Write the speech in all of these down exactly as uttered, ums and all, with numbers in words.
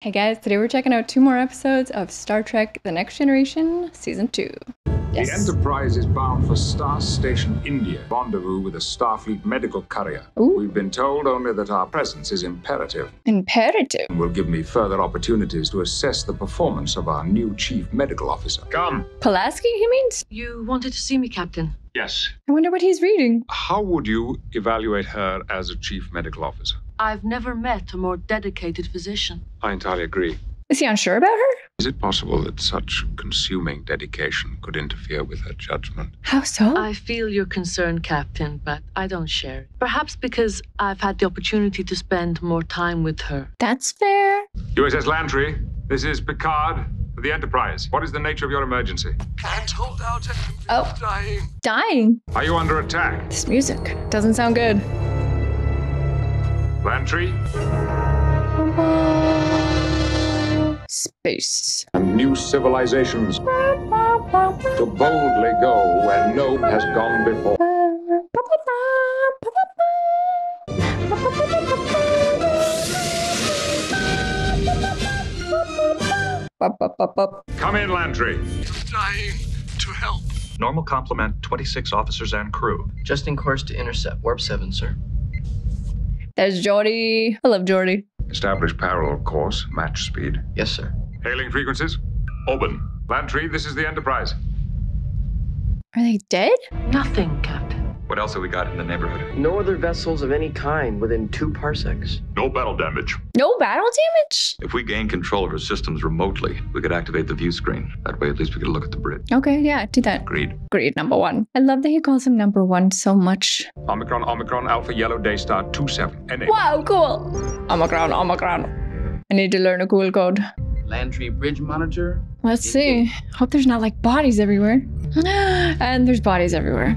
Hey guys, today we're checking out two more episodes of Star Trek The Next Generation, Season two. Yes. The Enterprise is bound for Star Station, India, rendezvous with a Starfleet medical courier. Ooh. We've been told only that our presence is imperative. Imperative? Will give me further opportunities to assess the performance of our new chief medical officer. Come. Pulaski, he means? You wanted to see me, Captain. Yes. I wonder what he's reading. How would you evaluate her as a chief medical officer? I've never met a more dedicated physician. I entirely agree. Is he unsure about her? Is it possible that such consuming dedication could interfere with her judgment? How so? I feel your concern, Captain, but I don't share it. Perhaps because I've had the opportunity to spend more time with her. That's fair. U S S Lantree, this is Picard of the Enterprise. What is the nature of your emergency? Can't hold out and oh. dying. Dying? Are you under attack? This music doesn't sound good. Lantree? Space. And new civilizations to boldly go where no has gone before. Come in, Lantree. Dying to help. Normal complement, twenty-six officers and crew. Just in course to intercept Warp seven, sir. There's Geordi. I love Geordi. Establish parallel course, match speed. Yes, sir. Hailing frequencies? Open. Lantree, this is the Enterprise. Are they dead? Nothing, Captain. What else have we got in the neighborhood? No other vessels of any kind within two parsecs. No battle damage. No battle damage? If we gain control of our systems remotely, we could activate the view screen. That way, at least we could look at the bridge. Okay, yeah, do that. Agreed. Agreed, number one. I love that he calls him number one so much. Omicron, Omicron, Alpha, Yellow, Daystar, two seven N A. Wow, cool. Omicron, Omicron. I need to learn a cool code. Lantree Bridge Monitor. Let's it see. Is. Hope there's not like bodies everywhere. And there's bodies everywhere.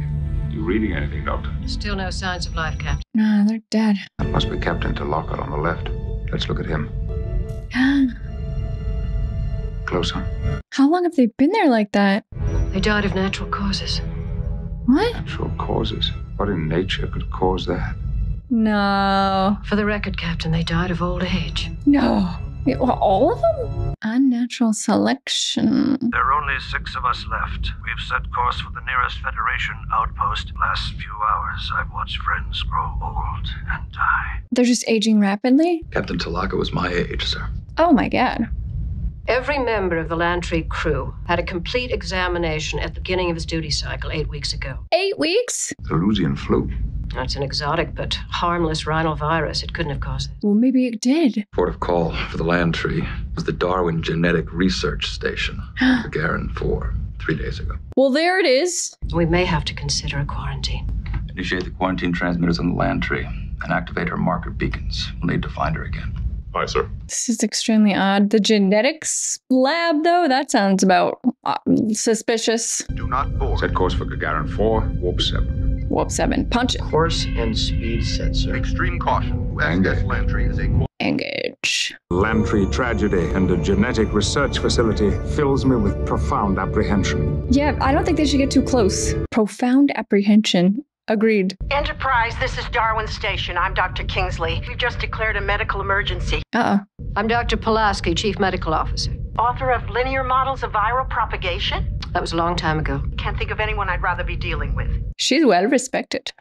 You reading anything, Doctor? Still no signs of life, Captain. No, they're dead. That must be Captain Telaka on the left. Let's look at him. Closer. How long have they been there like that? They died of natural causes. What? Natural causes? What in nature could cause that? No. For the record, Captain, they died of old age. No. Wait, all of them? Unnatural selection. There are only six of us left. We've set course for the nearest Federation outpost. Last few hours, I've watched friends grow old and die. They're just aging rapidly? Captain Telaka was my age, sir. Oh my god. Every member of the Lantree crew had a complete examination at the beginning of his duty cycle eight weeks ago. Eight weeks? The Lusian flu. It's an exotic but harmless rhinal virus. It couldn't have caused it. Well, maybe it did. Port of call for the Lantree was the Darwin Genetic Research Station, Gagarin four, three days ago. Well, there it is. We may have to consider a quarantine. Initiate the quarantine transmitters on the Lantree and activate her marker beacons. We'll need to find her again. Aye, sir. This is extremely odd. The genetics lab, though, that sounds about uh, suspicious. Do not board. Set course for Gagarin four, Warp seven. Warp seven. Punch it. Course and speed sensor. Extreme caution. U S S Lantree is a... Engage. Lantree tragedy and a genetic research facility fills me with profound apprehension. Yeah, I don't think they should get too close. Profound apprehension. Agreed. Enterprise, this is Darwin Station. I'm Doctor Kingsley. We've just declared a medical emergency. Uh-uh. I'm Doctor Pulaski, Chief Medical Officer. Author of Linear Models of Viral Propagation? That was a long time ago. Can't think of anyone I'd rather be dealing with. She's well respected.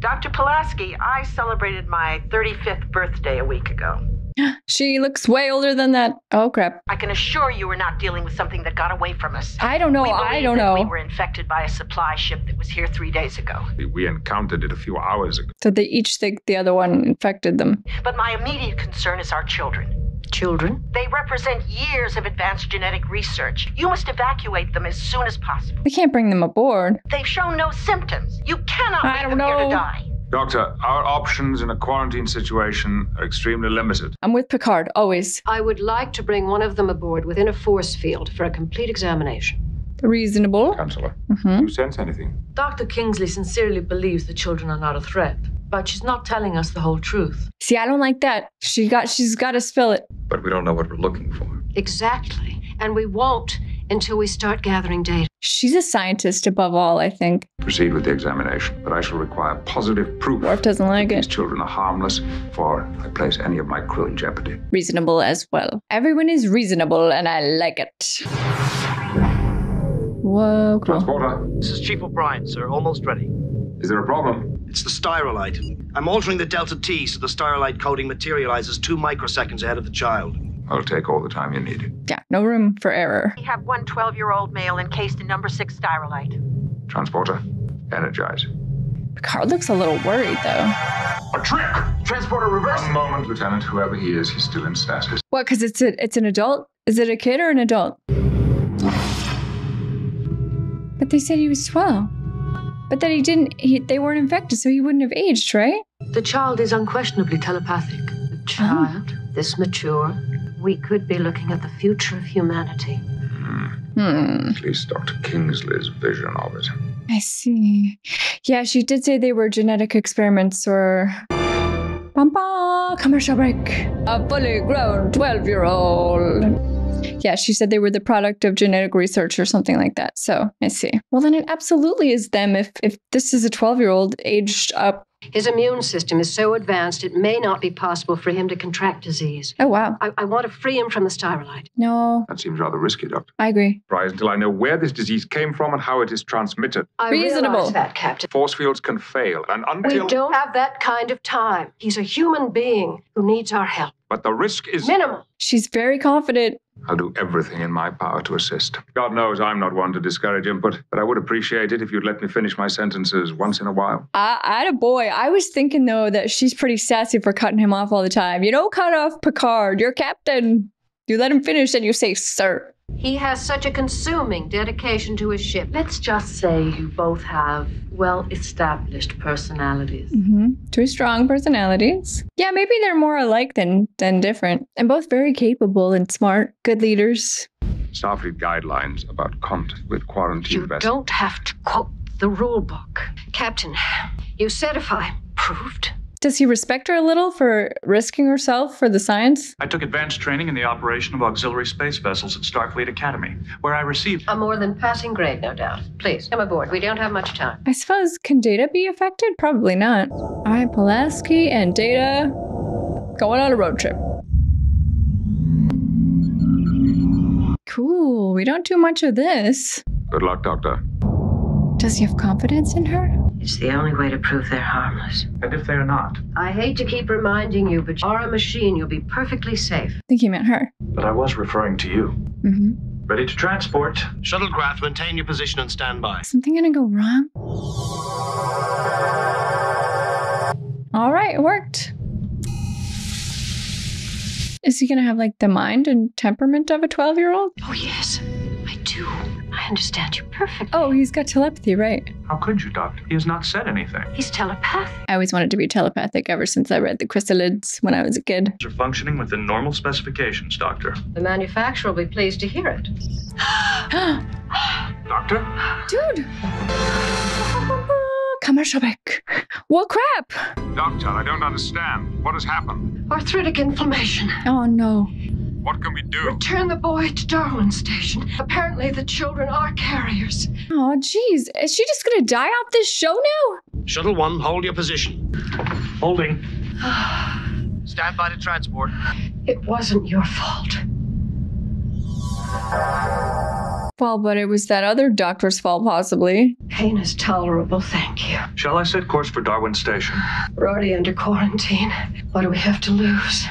Doctor Pulaski, I celebrated my thirty-fifth birthday a week ago. She looks way older than that. Oh, crap. I can assure you we're not dealing with something that got away from us. I don't know. We I don't know. We were infected by a supply ship that was here three days ago. We encountered it a few hours ago. So they each think the other one infected them. But my immediate concern is our children. Children? They represent years of advanced genetic research. You must evacuate them as soon as possible. We can't bring them aboard. They've shown no symptoms. You cannot leave them here to die. Doctor, our options in a quarantine situation are extremely limited. I'm with Picard, always. I would like to bring one of them aboard within a force field for a complete examination. Reasonable. Counselor, mm-hmm. Do you sense anything? Doctor Kingsley sincerely believes the children are not a threat, but she's not telling us the whole truth. See, I don't like that. She got, she's got to spill it. But we don't know what we're looking for. Exactly. And we won't until we start gathering data. She's a scientist above all, I think. Proceed with the examination, but I shall require positive proof. Worf doesn't like it. These children are harmless, for I place any of my crew in jeopardy. Reasonable as well. Everyone is reasonable, and I like it. Whoa, cool. Transporter. This is Chief O'Brien, sir. Almost ready. Is there a problem? It's the styrolite. I'm altering the delta T so the styrolite coating materializes two microseconds ahead of the child. I'll take all the time you need. Yeah, no room for error. We have one twelve-year-old male encased in number six styrolite. Transporter, energize. Picard looks a little worried, though. A trick! Transporter reverse! One moment, Lieutenant. Whoever he is, he's still in stasis. What, because it's, it's an adult? Is it a kid or an adult? But they said he was twelve. But then he didn't, he, they weren't infected, so he wouldn't have aged, right? The child is unquestionably telepathic. The child, oh. This mature, we could be looking at the future of humanity. Hmm. Hmm. At least Doctor Kingsley's vision of it. I see. Yeah, she did say they were genetic experiments or... Bum, bum, commercial break. A fully grown twelve-year-old. Yeah, she said they were the product of genetic research or something like that. So, I see. Well, then it absolutely is them if, if this is a twelve-year-old aged up. His immune system is so advanced, it may not be possible for him to contract disease. Oh, wow. I, I want to free him from the styrolite. No. That seems rather risky, Doctor. I agree. Prize until I know where this disease came from and how it is transmitted. I Reasonable. realize that, Captain. Force fields can fail, and until... We don't have that kind of time. He's a human being who needs our help. But the risk is... minimal. She's very confident. I'll do everything in my power to assist. God knows I'm not one to discourage input, but I would appreciate it if you'd let me finish my sentences once in a while. I, attaboy. I was thinking, though, that she's pretty sassy for cutting him off all the time. You don't cut off Picard. You're captain. You let him finish and you say, sir. He has such a consuming dedication to his ship. Let's just say you both have well-established personalities. Mm-hmm. Two strong personalities. Yeah, maybe they're more alike than, than different. And both very capable and smart, good leaders. Starfleet guidelines about contact with quarantine you vessels. You don't have to quote the rule book. Captain, you said if I proved... Does he respect her a little for risking herself for the science? I took advanced training in the operation of auxiliary space vessels at Starfleet Academy, where I received... A more than passing grade, no doubt. Please, come aboard. We don't have much time. I suppose, can Data be affected? Probably not. All right, Pulaski and Data going on a road trip. Cool. We don't do much of this. Good luck, Doctor. Does he have confidence in her? It's the only way to prove they're harmless. And if they're not? I hate to keep reminding you, but you are a machine. You'll be perfectly safe. I think he meant her. But I was referring to you. Mm-hmm. Ready to transport. Shuttlecraft, maintain your position and stand by. Is something gonna go wrong? All right, it worked. Is he gonna have, like, the mind and temperament of a twelve-year-old? Oh, yes, I do. I understand you perfectly. Oh, he's got telepathy, right? How could you, Doctor? He has not said anything. He's telepathic. I always wanted to be telepathic ever since I read the Chrysalids when I was a kid. You're functioning within normal specifications, Doctor. The manufacturer will be pleased to hear it. Doctor? Dude! Commercial break. Well, crap! Doctor, I don't understand. What has happened? Arthritic inflammation. Oh, no. What can we do? Return the boy to Darwin Station. Apparently the children are carriers. Oh, jeez. Is she just gonna die off this show now? Shuttle one, hold your position. Holding. Stand by to transport. It wasn't your fault. Well, but it was that other doctor's fault, possibly. Pain is tolerable, thank you. Shall I set course for Darwin Station? We're already under quarantine. What do we have to lose?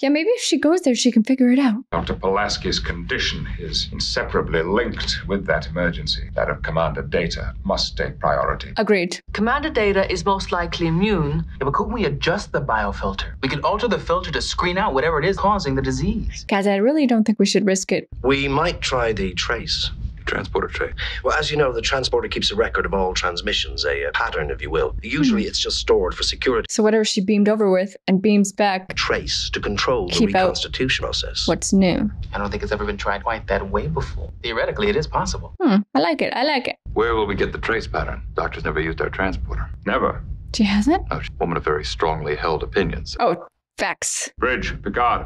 Yeah, maybe if she goes there, she can figure it out. Doctor Pulaski's condition is inseparably linked with that emergency. That of Commander Data must take priority. Agreed. Commander Data is most likely immune. Yeah, but couldn't we adjust the biofilter? We could alter the filter to screen out whatever it is causing the disease. Guys, I really don't think we should risk it. We might try the trace. Transporter tray. Well, as you know, the transporter keeps a record of all transmissions, a, a pattern, if you will. Usually mm. it's just stored for security. So whatever she beamed over with and beams back. Trace to control Keep the reconstitution process. What's new? I don't think it's ever been tried quite that way before. Theoretically, it is possible. Hmm. I like it. I like it. Where will we get the trace pattern? Doctor's never used our transporter. Never. She hasn't? No, she's a woman of very strongly held opinions. Oh, facts. Bridge, Picard.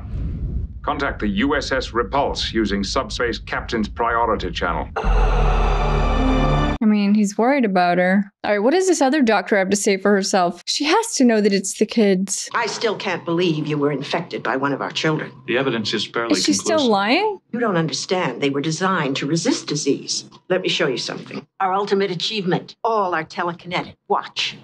Contact the U S S Repulse using subspace captain's priority channel. I mean, he's worried about her. All right, what does this other doctor have to say for herself? She has to know that it's the kids. I still can't believe you were infected by one of our children. The evidence is barely conclusive. Is she still lying? You don't understand. They were designed to resist disease. Let me show you something. Our ultimate achievement. All are telekinetic. Watch.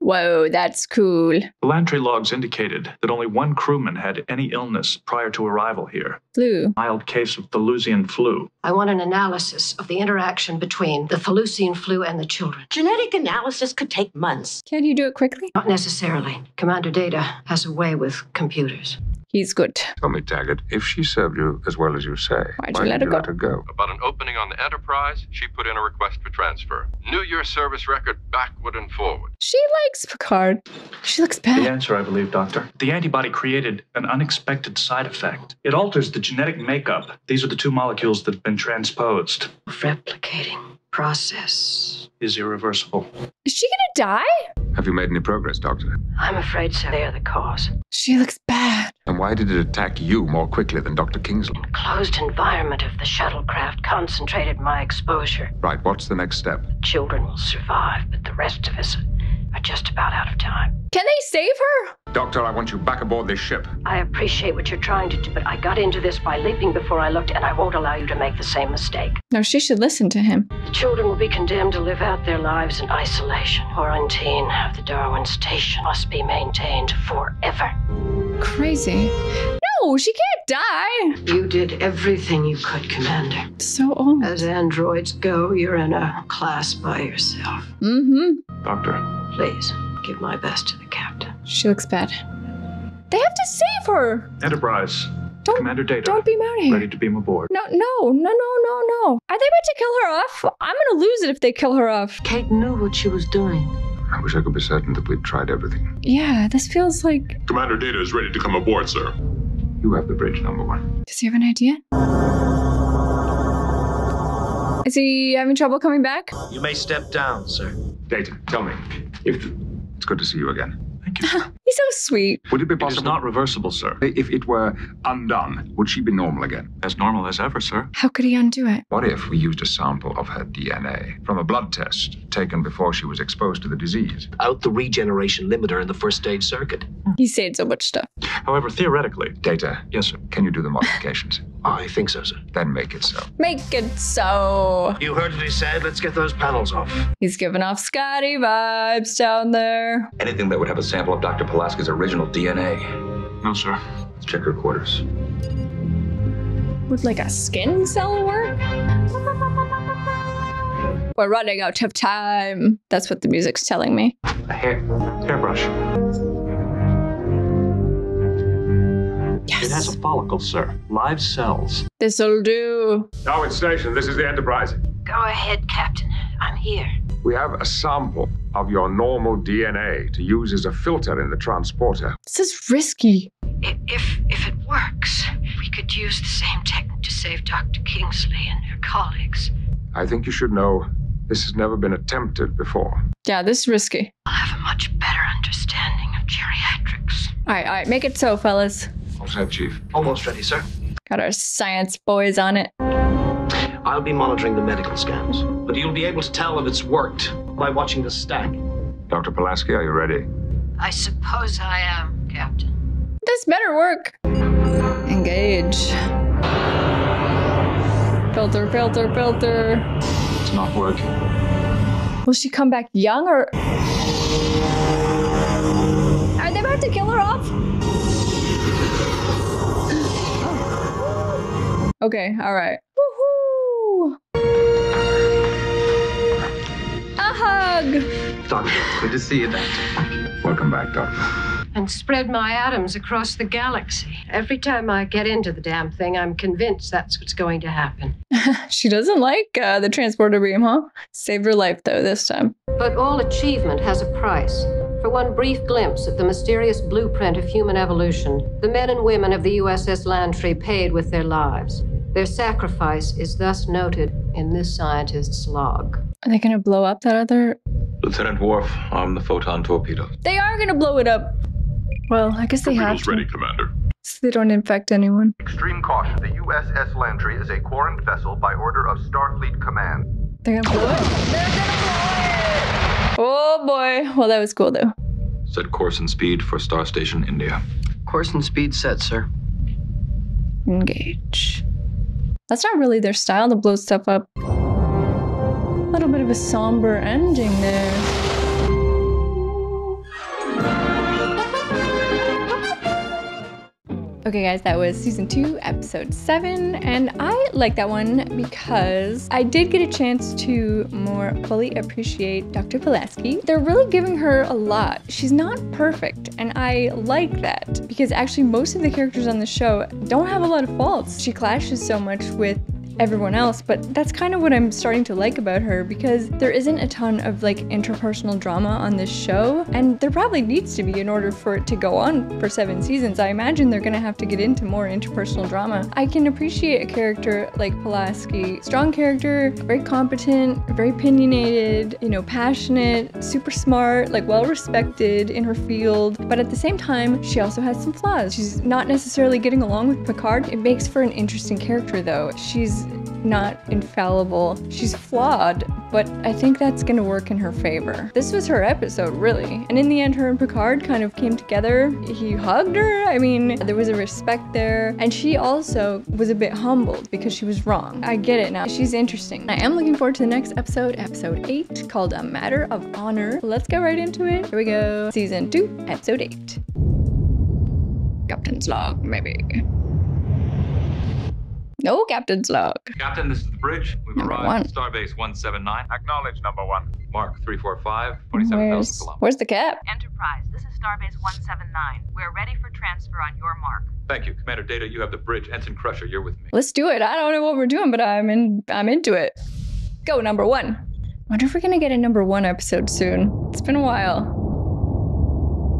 Whoa, that's cool. The Lantree logs indicated that only one crewman had any illness prior to arrival here. Flu. Mild case of Thalusian flu. I want an analysis of the interaction between the Thalusian flu and the children. Genetic analysis could take months. Can you do it quickly? Not necessarily. Commander Data has a way with computers. He's good. Tell me, Daggett, if she served you as well as you say, why'd you, let, you her let her go? About an opening on the Enterprise, she put in a request for transfer. Knew your service record backward and forward. She likes Picard. She looks bad. The answer, I believe, Doctor. The antibody created an unexpected side effect. It alters the genetic makeup. These are the two molecules that have been transposed. Replicating process is irreversible. Is she gonna die? Have you made any progress, Doctor? I'm afraid so. They are the cause. She looks bad. And why did it attack you more quickly than Doctor Kingsley? The closed environment of the shuttlecraft concentrated my exposure. Right, what's the next step? The children will survive, but the rest of us are just about out of time. Can they save her? Doctor, I want you back aboard this ship. I appreciate what you're trying to do, but I got into this by leaping before I looked, and I won't allow you to make the same mistake. No, she should listen to him. The children will be condemned to live out their lives in isolation. Quarantine of the Darwin station must be maintained forever. Crazy. No, she can't die. You did everything you could, Commander. So old. As androids go, you're in a class by yourself. Mm-hmm. Doctor. Please, give my best to the captain. She looks bad. They have to save her. Enterprise. Don't, Commander Data. Don't beam out here. Ready to beam aboard. No, no, no, no, no, no. Are they about to kill her off? I'm going to lose it if they kill her off. Kate knew what she was doing. I wish I could be certain that we'd tried everything. Yeah, this feels like... Commander Data is ready to come aboard, sir. You have the bridge, number one. Does he have an idea? Is he having trouble coming back? You may step down, sir. Data, tell me. If the... It's good to see you again. Thank you. He's so sweet. Would it be possible? It is not reversible, sir. If it were undone, would she be normal again? As normal as ever, sir. How could he undo it? What if we used a sample of her D N A from a blood test taken before she was exposed to the disease? Out the regeneration limiter in the first stage circuit. He said so much stuff. However, theoretically... Data. Yes, sir. Can you do the modifications? I think so, sir. Then make it so. Make it so. You heard what he said. Let's get those panels off. He's giving off Scotty vibes down there. Anything that would have a sample of Doctor Pulaski's original D N A. No, sir. Let's check her quarters. Would like a skin cell work? We're running out of time. That's what the music's telling me. A hair hairbrush. Yes. It has a follicle, sir. Live cells. This'll do. Darwin Station, this is the Enterprise. Go ahead, Captain. I'm here. We have a sample of your normal D N A to use as a filter in the transporter. This is risky. If, if, if it works, we could use the same technique to save Doctor Kingsley and her colleagues. I think you should know this has never been attempted before. Yeah, this is risky. I'll have a much better understanding of geriatrics. All right, all right. Make it so, fellas. Sir, Chief. Almost ready, sir. Got our science boys on it. I'll be monitoring the medical scans, but you'll be able to tell if it's worked by watching the stack. Doctor Pulaski, are you ready? I suppose I am, Captain. This better work. Engage. Filter, filter, filter. It's not working. Will she come back young or... Are they about to kill her off? Okay, all right. Woohoo! A hug! Doctor, good to see you, Doctor. Welcome back, Doctor. And spread my atoms across the galaxy. Every time I get into the damn thing, I'm convinced that's what's going to happen. She doesn't like uh, the transporter beam, huh? Saved her life, though, this time. But all achievement has a price. For one brief glimpse at the mysterious blueprint of human evolution, the men and women of the U S S Lantree paid with their lives. Their sacrifice is thus noted in this scientist's log. Are they going to blow up that other... Lieutenant Worf, arm the photon torpedo. They are going to blow it up. Well, I guess torpedo's they have to. Torpedo's ready, Commander. so they don't infect anyone. Extreme caution. The U S S Lantree is a quarantined vessel by order of Starfleet Command. They're gonna blow it? They're gonna blow it! Oh boy. Well, that was cool though. Set course and speed for Star Station India. Course and speed set, sir. Engage. That's not really their style to blow stuff up. A little bit of a somber ending there. Okay guys, that was season two, episode seven, and I like that one because I did get a chance to more fully appreciate Doctor Pulaski. They're really giving her a lot. She's not perfect, and I like that because actually most of the characters on the show don't have a lot of faults. She clashes so much with everyone else, but that's kind of what I'm starting to like about her because there isn't a ton of like interpersonal drama on this show, and there probably needs to be in order for it to go on for seven seasons. I imagine they're gonna have to get into more interpersonal drama. I can appreciate a character like Pulaski. Strong character, very competent, very opinionated, you know, passionate, super smart, like well respected in her field, but at the same time she also has some flaws. She's not necessarily getting along with Picard. It makes for an interesting character though. She's not infallible. She's flawed, but I think that's gonna work in her favor. This was her episode, really. And in the end, her and Picard kind of came together. He hugged her. I mean, there was a respect there. And she also was a bit humbled because she was wrong. I get it now. She's interesting. I am looking forward to the next episode, episode eight, called A Matter of Honor. Let's get right into it. Here we go. Season two, episode eight. Captain's log, maybe. No captain's log. Captain, this is the bridge. We've number arrived at Starbase One Seven Nine. Acknowledge, number one. Mark three four five. Twenty-seven thousand kilometers. Where's the cap? Enterprise, this is Starbase One Seven Nine. We're ready for transfer on your mark. Thank you, Commander Data. You have the bridge. Ensign Crusher, you're with me. Let's do it. I don't know what we're doing, but I'm in. I'm into it. Go, number one. Wonder if we're gonna get a number one episode soon. It's been a while.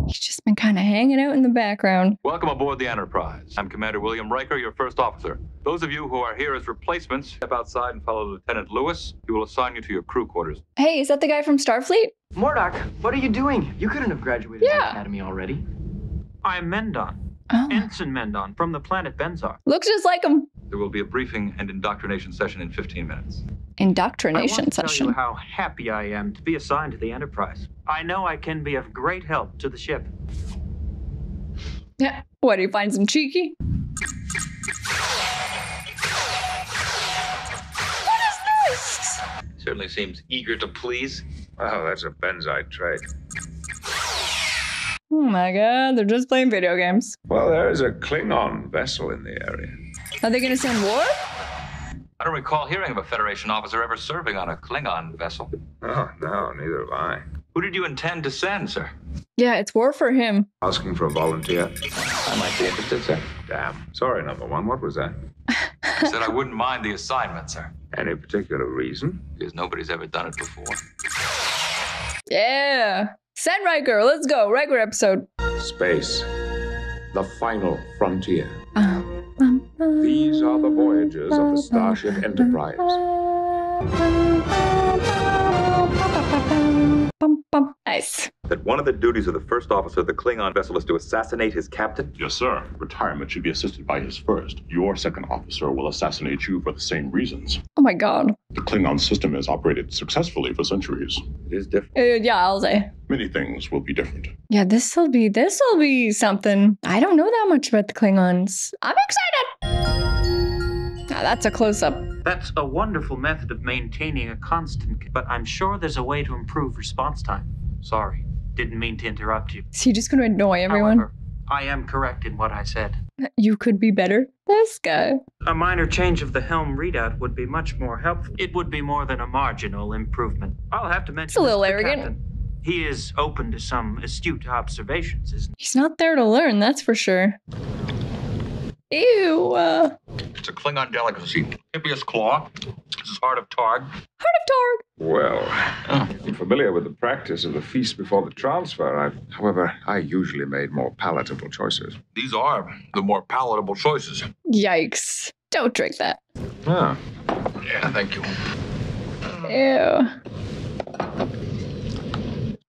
He's just been kind of hanging out in the background. Welcome aboard the Enterprise. I'm Commander William Riker, your first officer. Those of you who are here as replacements, step outside and follow Lieutenant Lewis. He will assign you to your crew quarters. Hey, is that the guy from Starfleet? Murdoch, what are you doing? You couldn't have graduated yeah. from the Academy already. I'm Mendon. Oh. Ensign Mendon from the planet Benzar. Looks just like him. There will be a briefing and indoctrination session in fifteen minutes. Indoctrination I want to session. Tell you how happy I am to be assigned to the Enterprise. I know I can be of great help to the ship. Yeah. What do you find some cheeky? What is this? Certainly seems eager to please. Wow, that's a Benzite trait. Oh my god, they're just playing video games. Well, there is a Klingon vessel in the area. Are they gonna send war? I don't recall hearing of a Federation officer ever serving on a Klingon vessel. Oh, no, neither have I. Who did you intend to send, sir? Yeah, it's war for him. Asking for a volunteer. I might be interested, sir. Damn. Sorry, number one, what was that? I said I wouldn't mind the assignment, sir. Any particular reason? Because nobody's ever done it before. Yeah. Send Riker, let's go. Riker episode. Space, the final frontier. Uh, um, uh, These are the voyages uh, of the Starship uh, Enterprise. Uh, nice. That one of the duties of the first officer of the Klingon vessel is to assassinate his captain? Yes, sir. Retirement should be assisted by his first. Your second officer will assassinate you for the same reasons. Oh my god. The Klingon system has operated successfully for centuries. It is different. Uh, yeah, I'll say. Many things will be different. Yeah, this'll be, this'll be something. I don't know that much about the Klingons. I'm excited! Now that's a close-up. That's a wonderful method of maintaining a constant, but I'm sure there's a way to improve response time. Sorry, didn't mean to interrupt you. Is he just gonna annoy everyone? However, I am correct in what I said. You could be better. This guy. A minor change of the helm readout would be much more helpful. It would be more than a marginal improvement. I'll have to mention it's a little arrogant. Captain. He is open to some astute observations, isn't he? He's not there to learn, that's for sure. Ew. Uh... It's a Klingon delicacy. Hibious claw. This is Heart of Targ. Heart of Targ! Well, oh. I'm familiar with the practice of the feast before the transfer. I've, however, I usually made more palatable choices. These are the more palatable choices. Yikes. Don't drink that. Ah. Yeah, thank you. Ew.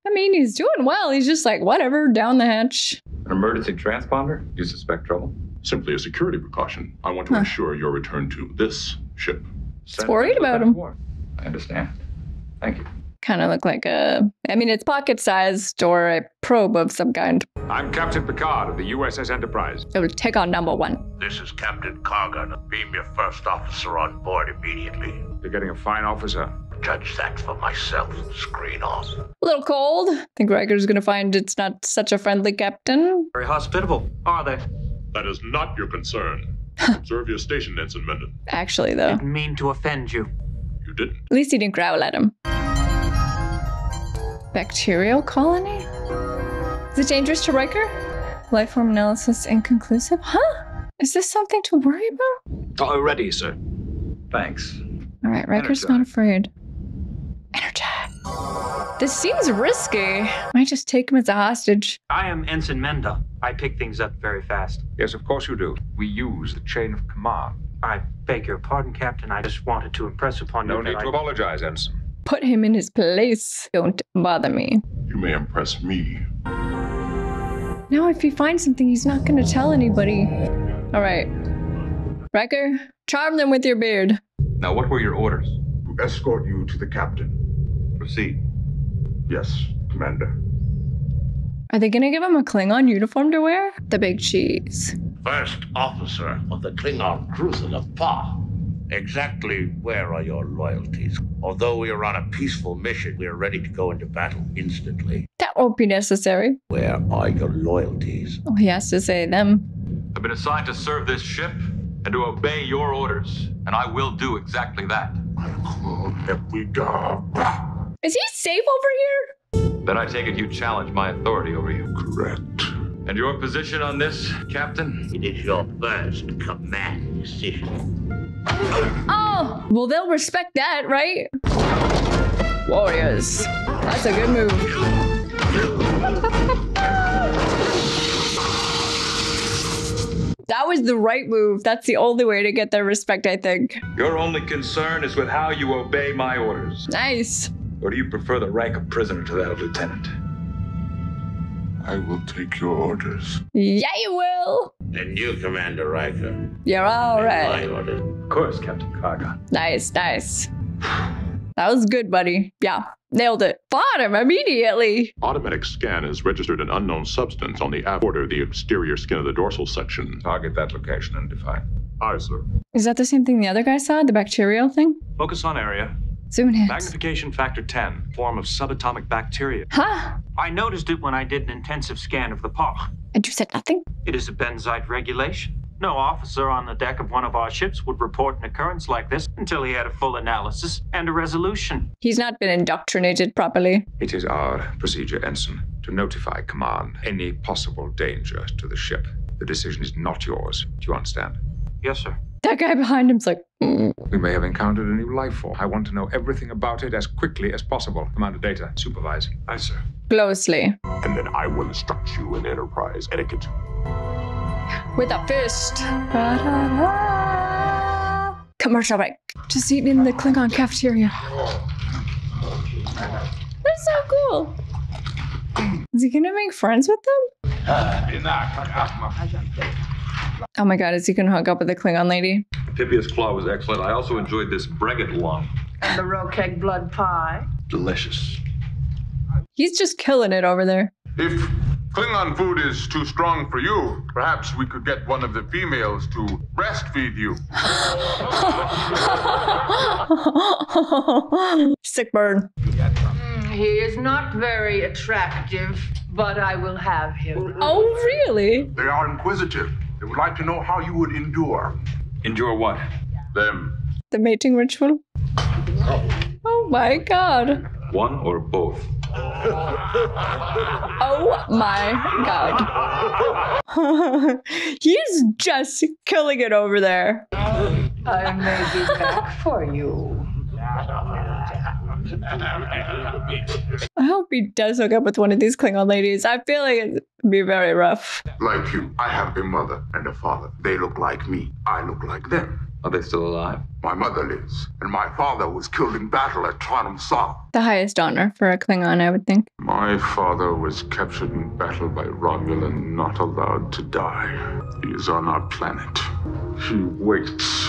I mean, he's doing well. He's just like, whatever, down the hatch. An emergency transponder? You suspect trouble? Simply a security precaution. I want to huh. ensure your return to this ship. Just worried about him. I understand. Thank you. Kind of look like a... I mean, it's pocket-sized or a probe of some kind. I'm Captain Picard of the U S S Enterprise. It would take on number one. This is Captain Kargan. Beam your first officer on board immediately. You're getting a fine officer. Judge that for myself. Screen off. A little cold. I think Riker's gonna find it's not such a friendly captain. Very hospitable, are they? That is not your concern. Observe your station, Ensign Mendon. Actually, though. I didn't mean to offend you. You didn't. At least he didn't growl at him. Bacterial colony? Is it dangerous to Riker? Lifeform analysis inconclusive? Huh? Is this something to worry about? Already, sir. Thanks. All right, Riker's Energize. Not afraid. Energize. This seems risky. Might just take him as a hostage. I am Ensign Mendon. I pick things up very fast. Yes, of course you do. We use the chain of command. I beg your pardon, Captain. I just wanted to impress upon no you. No need to I... apologize, Ensign. Put him in his place. Don't bother me. You may impress me. Now if he finds something, he's not going to tell anybody. All right. Riker, charm them with your beard. Now, what were your orders? To escort you to the captain. Proceed. Yes, Commander. Are they going to give him a Klingon uniform to wear? The big cheese. First officer of the Klingon Cruiser of Pa. Exactly where are your loyalties? Although we are on a peaceful mission, we are ready to go into battle instantly. That won't be necessary. Where are your loyalties? Oh, he has to say them. I've been assigned to serve this ship and to obey your orders, and I will do exactly that. Is he safe over here? Then I take it you challenge my authority over you. Correct. And your position on this, Captain? It is your first command decision. Oh! Well, they'll respect that, right? Warriors. That's a good move. That was the right move. That's the only way to get their respect, I think. Your only concern is with how you obey my orders. Nice. Or do you prefer the rank of prisoner to that of lieutenant? I will take your orders. Yeah, you will. And you, Commander Riker. You're all right. My orders. Of course, Captain Kargan. Nice, nice. That was good, buddy. Yeah, nailed it. Fought him immediately. Automatic scan has registered an unknown substance on the ab border of the exterior skin of the dorsal section. Target that location and define. Aye, sir. Is that the same thing the other guy saw? The bacterial thing? Focus on area. Zoom in. Magnification factor ten, form of subatomic bacteria. Huh? I noticed it when I did an intensive scan of the paw. And you said nothing? It is a Benzite regulation. No officer on the deck of one of our ships would report an occurrence like this until he had a full analysis and a resolution. He's not been indoctrinated properly. It is our procedure, Ensign, to notify command any possible danger to the ship. The decision is not yours. Do you understand? Yes, sir. That guy behind him's like, mm. We may have encountered a new life form. I want to know everything about it as quickly as possible. Commander Data, supervise. Aye, sir. Closely. And then I will instruct you in Enterprise etiquette. With a fist. Ba-da-da. Commercial break. Just eating in the Klingon cafeteria. That's so cool. Is he gonna make friends with them? Oh my god, is he gonna hook up with the Klingon lady? Pipia's claw was excellent. I also enjoyed this breget lung. And the roquette blood pie. Delicious. He's just killing it over there. If Klingon food is too strong for you, perhaps we could get one of the females to breastfeed you. Sick burn. Mm, he is not very attractive, but I will have him. Oh, really? They are inquisitive. They would like to know how you would endure. Endure what? Them. The mating ritual? Oh my god. One or both? Oh my god. He's just killing it over there. I may be back for you. I hope he does hook up with one of these Klingon ladies. I feel like it'd be very rough. Like you, I have a mother and a father. They look like me. I look like them. Are they still alive? My mother lives, and my father was killed in battle at Tronsal. The highest honor for a Klingon, I would think. My father was captured in battle by Romulan, not allowed to die. He is on our planet. He waits.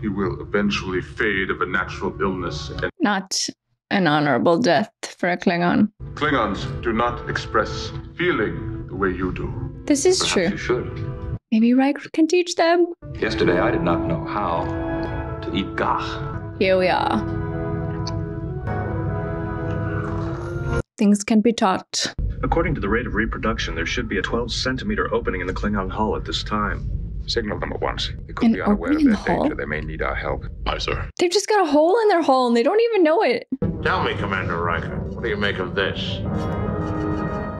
He will eventually fade of a natural illness. And not an honorable death for a Klingon. Klingons do not express feeling the way you do. This is Perhaps true. You should. Maybe Riker can teach them. Yesterday, I did not know how to eat gach. Here we are. Things can be taught. According to the rate of reproduction, there should be a twelve centimeter opening in the Klingon hull at this time. Signal them at once. They could An be unaware of their hull? danger. They may need our help. Aye, sir. They've just got a hole in their hull and they don't even know it. Tell me, Commander Riker, what do you make of this?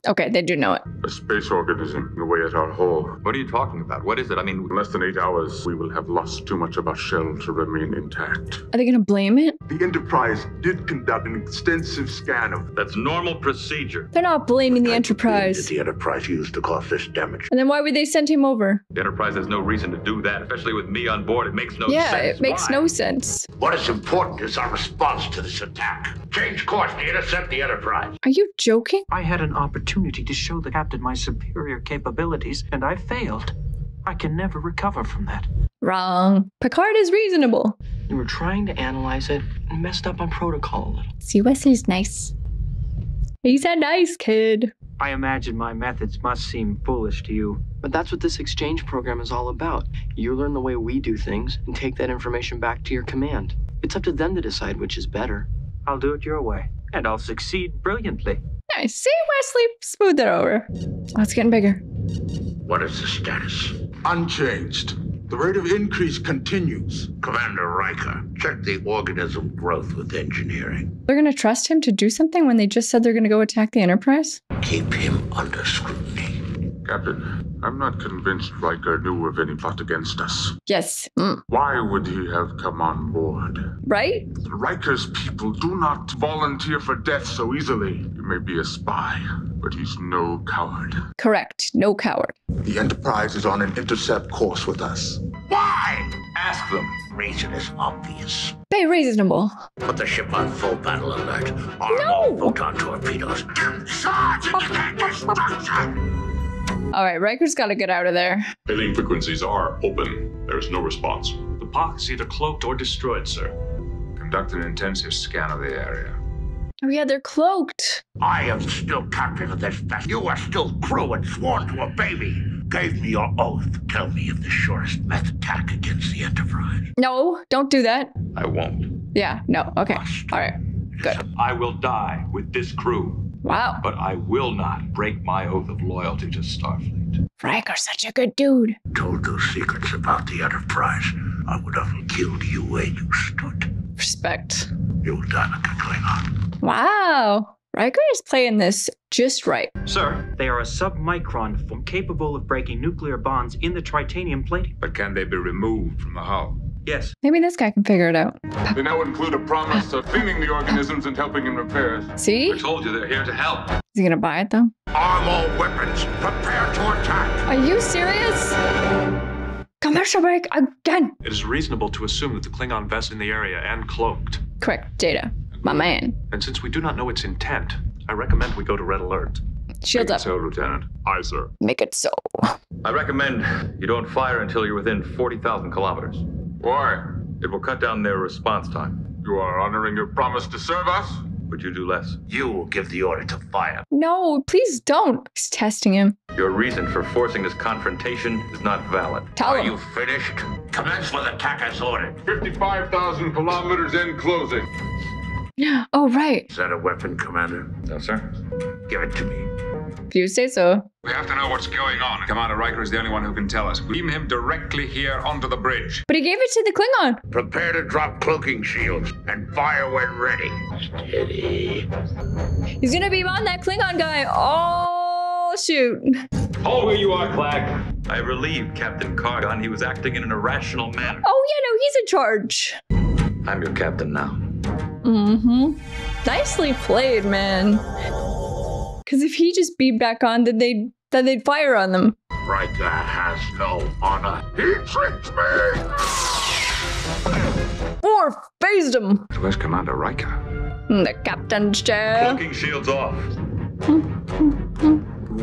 Okay, they do know it. A space organism away at our hull. What are you talking about? What is it? I mean, in less than eight hours, we will have lost too much of our shell to remain intact. Are they going to blame it? The Enterprise did conduct an extensive scan of... That's normal procedure. They're not blaming the Enterprise. The Enterprise used to cause this damage. And then why would they send him over? The Enterprise has no reason to do that, especially with me on board. It makes no yeah, sense. Yeah, it makes why? no sense. What is important is our response to this attack. Change course to intercept the Enterprise. Are you joking? I had an opportunity to show the captain my superior capabilities, and I failed. I can never recover from that. Wrong. Picard is reasonable. We were trying to analyze it and messed up on protocol a little. See, Wesley's nice. He's a nice kid. I imagine my methods must seem foolish to you. But that's what this exchange program is all about. You learn the way we do things and take that information back to your command. It's up to them to decide which is better. I'll do it your way, and I'll succeed brilliantly. Nice. See, Wesley, smooth that over. Oh, it's getting bigger. What is the status? Unchanged. The rate of increase continues. Commander Riker, check the organism growth with engineering. They're going to trust him to do something when they just said they're going to go attack the Enterprise? Keep him under scrutiny. Captain, I'm not convinced Riker knew of any plot against us. Yes. Mm. Why would he have come on board? Right? Riker's people do not volunteer for death so easily. He may be a spy, but he's no coward. Correct. No coward. The Enterprise is on an intercept course with us. Why? Ask them. Reason is obvious. Be reasonable. Put the ship on full battle alert. Arm no. all photon torpedoes. Charge into that destruction! All right, Riker's got to get out of there. Hailing frequencies are open. There is no response. The P A C is either cloaked or destroyed, sir. Conduct an intensive scan of the area. Oh yeah, they're cloaked. I am still captain of this vessel. You are still crew and sworn to obey me. Gave me your oath. Tell me of the surest meth attack against the Enterprise. No, don't do that. I won't. Yeah, no, okay. Must. All right, good. I will die with this crew. Wow. But I will not break my oath of loyalty to Starfleet. Riker's such a good dude. Told those secrets about the Enterprise. I would have killed you where you stood. Respect. You will die like a Klingon. Wow. Riker is playing this just right. Sir, they are a submicron form capable of breaking nuclear bonds in the titanium plating. But can they be removed from the hull? Yes. Maybe this guy can figure it out. They now include a promise of cleaning the organisms and helping in repairs. See? I told you they're here to help. Is he gonna buy it though? Arm all weapons. Prepare to attack. Are you serious? Commercial break again. It is reasonable to assume that the Klingon vessel in the area and cloaked. Correct data, my man. And since we do not know its intent, I recommend we go to red alert. Shields up. Make it so, Lieutenant. Aye, sir. Make it so. I recommend you don't fire until you're within forty thousand kilometers. Why? It will cut down their response time. You are honoring your promise to serve us? Would you do less? You will give the order to fire. No, please don't. He's testing him. Your reason for forcing this confrontation is not valid. Tell are him. You finished? Commence with attack as ordered. fifty-five thousand kilometers in closing. Oh, right. Is that a weapon, Commander? No, sir. Give it to me. If you say so. We have to know what's going on. Commander Riker is the only one who can tell us. We beam him directly here onto the bridge. But he gave it to the Klingon. Prepare to drop cloaking shields and fire when ready. Steady. He's gonna beam on that Klingon guy. Oh, shoot. Hold where you are, Clack. I relieved Captain Kargan. He was acting in an irrational manner. Oh, yeah, no, he's in charge. I'm your captain now. Mm-hmm. Nicely played, man. Because if he just beamed back on, then they'd, then they'd fire on them. Riker has no honor. He tricks me! raised him. Where's Commander Riker? The captain's chair. Cloaking shields off.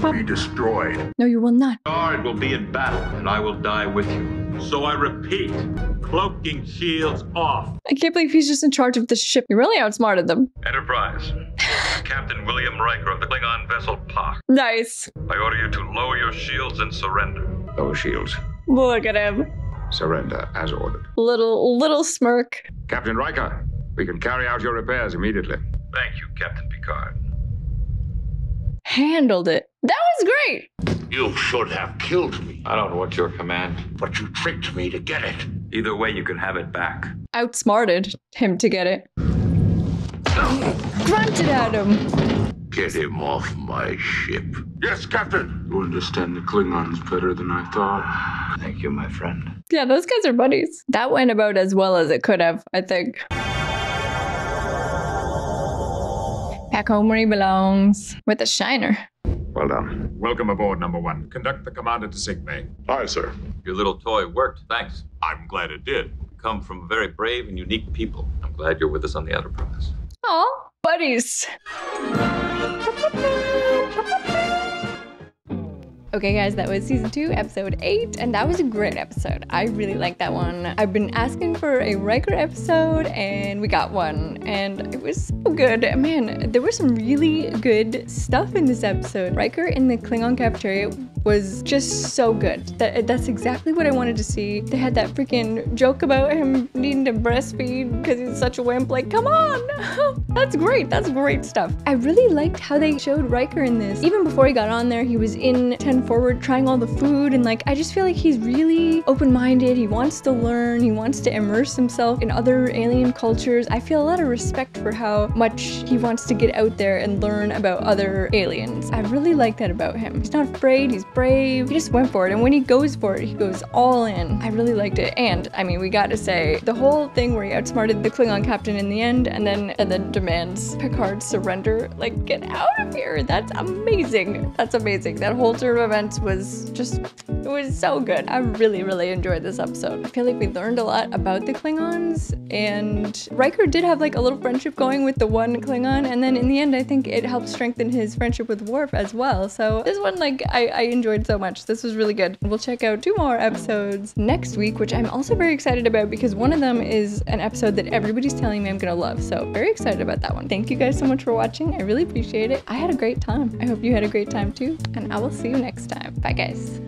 Will be destroyed. No, you will not. Guard will be in battle, and I will die with you. So I repeat, cloaking shields off. I can't believe he's just in charge of this ship. He really outsmarted them. Enterprise. Captain William Riker of the Klingon vessel Pa. Nice. I order you to lower your shields and surrender. Lower shields. Look at him. Surrender as ordered. Little, little smirk. Captain Riker, we can carry out your repairs immediately. Thank you, Captain Picard. Handled it. That was great. You should have killed me. I don't want your command. But you tricked me to get it. Either way, you can have it back. Outsmarted him to get it. Grunted at him. Get him off my ship. Yes, Captain. You understand the Klingons better than I thought. Thank you, my friend. Yeah, those guys are buddies. That went about as well as it could have, I think. Back home where he belongs, with a shiner. Well done. Welcome aboard, number one. Conduct the commander to sick bay. Aye, sir. Your little toy worked, thanks. I'm glad it did. You come from very brave and unique people. I'm glad you're with us on the Enterprise. Aw, buddies. Okay guys, that was season two, episode eight, and that was a great episode. I really liked that one. I've been asking for a Riker episode, and we got one, and it was so good. Man, there was some really good stuff in this episode. Riker in the Klingon cafeteria was just so good. That, that's exactly what I wanted to see. They had that freaking joke about him needing to breastfeed because he's such a wimp. Like, come on! That's great, that's great stuff. I really liked how they showed Riker in this. Even before he got on there, he was in ten forward trying all the food, and like, I just feel like he's really open-minded. He wants to learn, he wants to immerse himself in other alien cultures. I feel a lot of respect for how much he wants to get out there and learn about other aliens. I really like that about him. He's not afraid, he's brave. He just went for it, and when he goes for it, he goes all in. I really liked it. And I mean, we gotta say, the whole thing where he outsmarted the Klingon captain in the end and then and then demands Picard surrender, like, get out of here. That's amazing. That's amazing. That whole turn of events was just, it was so good. I really, really enjoyed this episode. I feel like we learned a lot about the Klingons, and Riker did have like a little friendship going with the one Klingon, and then in the end, I think it helped strengthen his friendship with Worf as well. So this one, like, I, I enjoyed so much. This was really good. We'll check out two more episodes next week, which I'm also very excited about because one of them is an episode that everybody's telling me I'm gonna love. So very excited about that one. Thank you guys so much for watching. I really appreciate it. I had a great time. I hope you had a great time too, and I will see you next time. Bye guys.